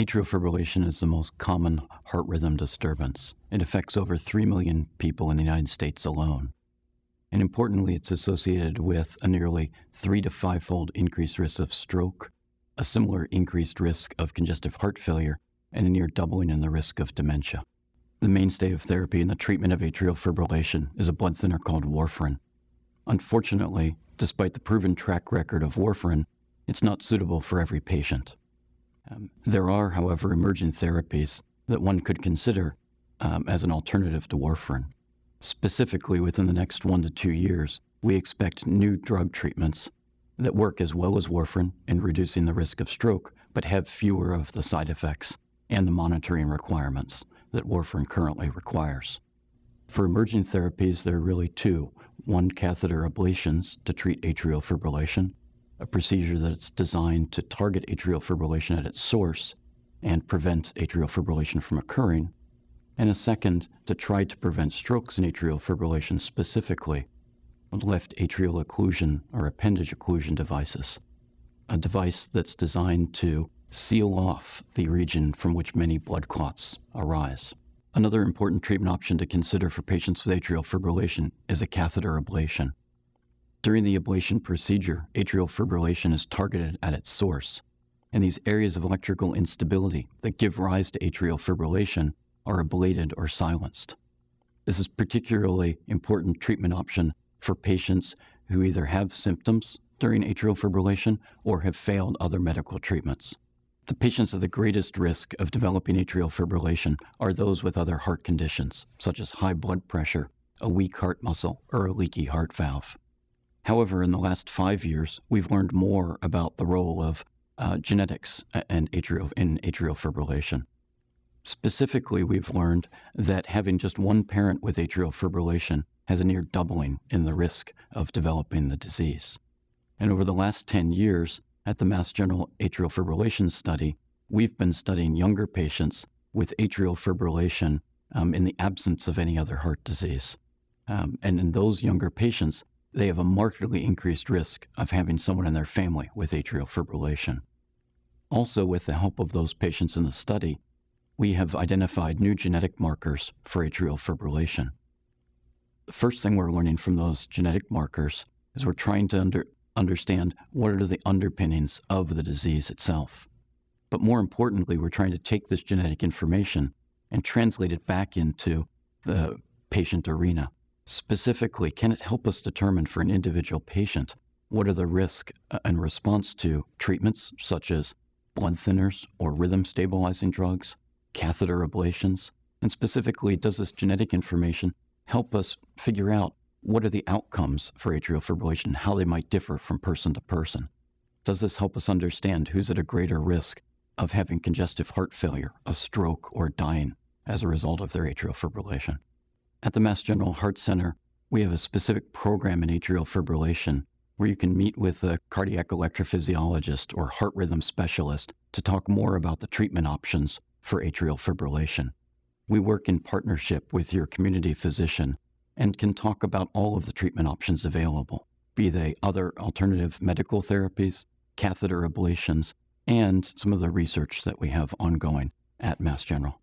Atrial fibrillation is the most common heart rhythm disturbance. It affects over 3 million people in the United States alone. And importantly, it's associated with a nearly 3- to 5-fold increased risk of stroke, a similar increased risk of congestive heart failure, and a near doubling in the risk of dementia. The mainstay of therapy in the treatment of atrial fibrillation is a blood thinner called warfarin. Unfortunately, despite the proven track record of warfarin, it's not suitable for every patient. There are, however, emerging therapies that one could consider as an alternative to warfarin. Specifically, within the next 1 to 2 years, we expect new drug treatments that work as well as warfarin in reducing the risk of stroke, but have fewer of the side effects and the monitoring requirements that warfarin currently requires. For emerging therapies, there are really two. One, catheter ablations to treat atrial fibrillation, a procedure that's designed to target atrial fibrillation at its source and prevent atrial fibrillation from occurring, and a second, to try to prevent strokes in atrial fibrillation, specifically left atrial occlusion or appendage occlusion devices, a device that's designed to seal off the region from which many blood clots arise. Another important treatment option to consider for patients with atrial fibrillation is a catheter ablation. During the ablation procedure, atrial fibrillation is targeted at its source, and these areas of electrical instability that give rise to atrial fibrillation are ablated or silenced. This is a particularly important treatment option for patients who either have symptoms during atrial fibrillation or have failed other medical treatments. The patients at the greatest risk of developing atrial fibrillation are those with other heart conditions, such as high blood pressure, a weak heart muscle, or a leaky heart valve. However, in the last 5 years, we've learned more about the role of genetics in atrial fibrillation. Specifically, we've learned that having just one parent with atrial fibrillation has a near doubling in the risk of developing the disease. And over the last 10 years, at the Mass General Atrial Fibrillation Study, we've been studying younger patients with atrial fibrillation in the absence of any other heart disease. And in those younger patients, they have a markedly increased risk of having someone in their family with atrial fibrillation. Also, with the help of those patients in the study, we have identified new genetic markers for atrial fibrillation. The first thing we're learning from those genetic markers is we're trying to understand what are the underpinnings of the disease itself. But more importantly, we're trying to take this genetic information and translate it back into the patient arena. Specifically, can it help us determine for an individual patient what are the risk and response to treatments such as blood thinners or rhythm stabilizing drugs, catheter ablations, and specifically, does this genetic information help us figure out what are the outcomes for atrial fibrillation and how they might differ from person to person? Does this help us understand who's at a greater risk of having congestive heart failure, a stroke, or dying as a result of their atrial fibrillation? At the Mass General Heart Center, we have a specific program in atrial fibrillation where you can meet with a cardiac electrophysiologist or heart rhythm specialist to talk more about the treatment options for atrial fibrillation. We work in partnership with your community physician and can talk about all of the treatment options available, be they other alternative medical therapies, catheter ablations, and some of the research that we have ongoing at Mass General.